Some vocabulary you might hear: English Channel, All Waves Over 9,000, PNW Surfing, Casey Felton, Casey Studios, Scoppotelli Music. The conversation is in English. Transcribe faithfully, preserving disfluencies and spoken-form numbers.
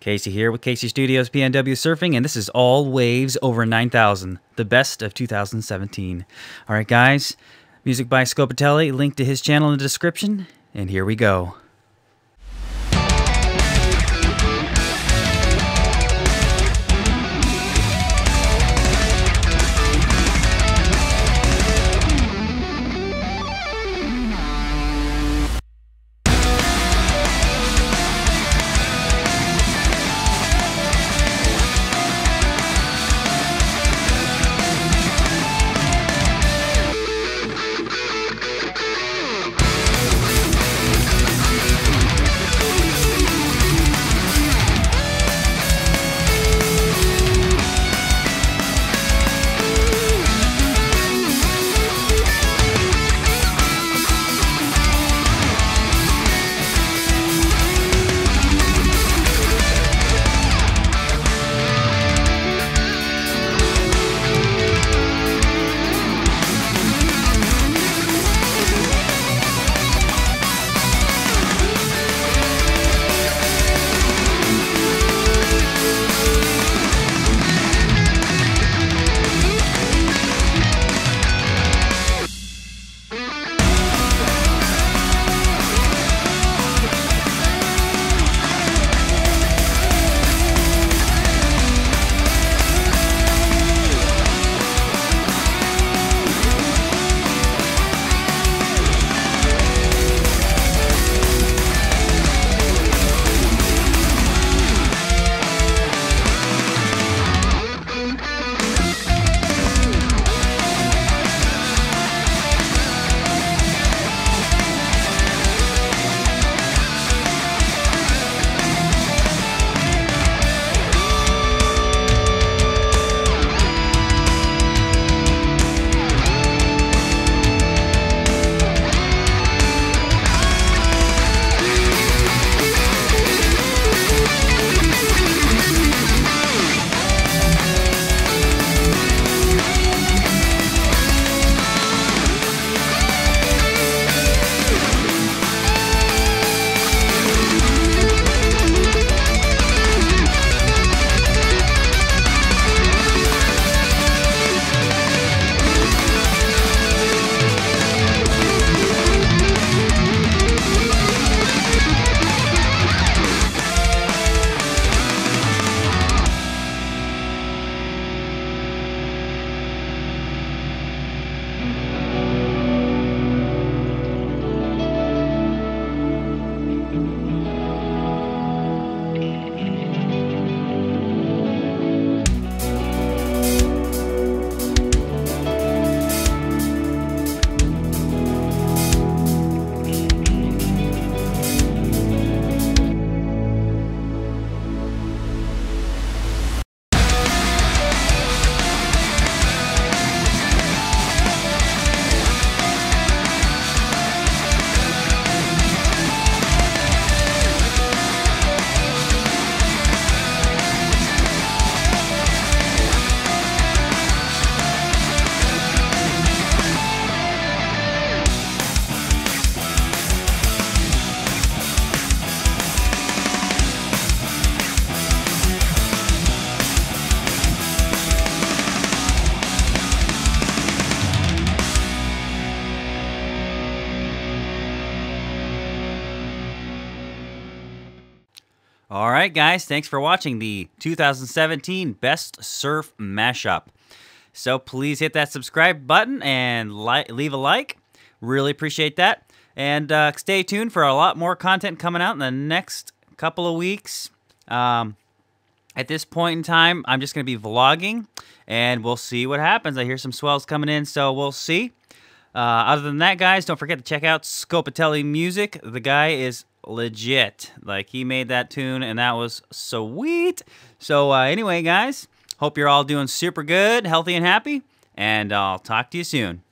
Casey here with Casey Studios, P N W Surfing, and this is All Waves Over nine thousand, the best of two thousand seventeen. All right, guys, music by Scoppotelli, link to his channel in the description, and here we go. All right, guys, thanks for watching the two thousand seventeen Best Surf Mashup. So please hit that subscribe button and li leave a like. Really appreciate that. And uh, stay tuned for a lot more content coming out in the next couple of weeks. Um, at this point in time, I'm just going to be vlogging, and we'll see what happens. I hear some swells coming in, so we'll see. Uh, other than that, guys, don't forget to check out Scoppotelli Music. The guy is legit. Like, he made that tune, and that was sweet. So uh, anyway, guys, hope you're all doing super good, healthy, and happy, and I'll talk to you soon.